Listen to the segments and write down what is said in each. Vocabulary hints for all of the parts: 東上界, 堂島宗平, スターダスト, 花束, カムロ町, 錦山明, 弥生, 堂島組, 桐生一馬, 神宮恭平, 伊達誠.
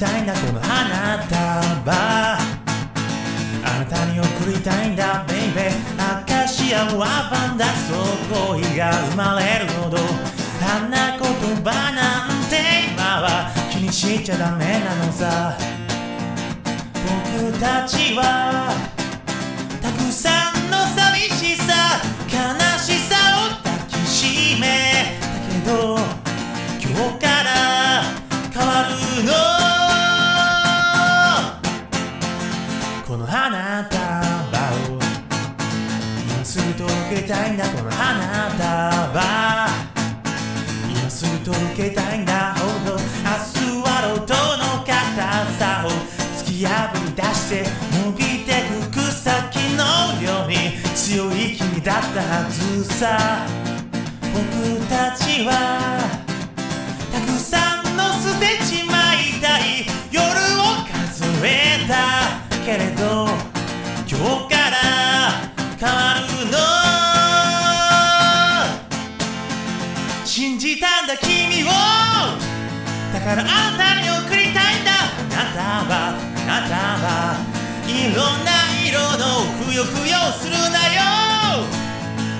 たいんだこの花束あなたに贈りたいんだベイベーアカシアはパンダそう恋が生まれるほど花言葉なんて今は気にしちゃダメなのさ僕たちはたくさんの寂しさ悲しさを抱きしめたけど今日から変わるのこの花束を今すぐ届けたいんだこの花束今すぐ届けたいんだほど明日はロードの硬さを突き破り出して伸びてく草木のように強い君だったはずさ僕たちはたくさんの捨てちまいたい夜を数えたけれど今日から変わるの信じたんだ君をだからあなたに贈りたいんだあなたは色んな色のくよするなよ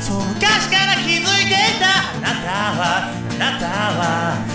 そう昔から気づいていたあなたは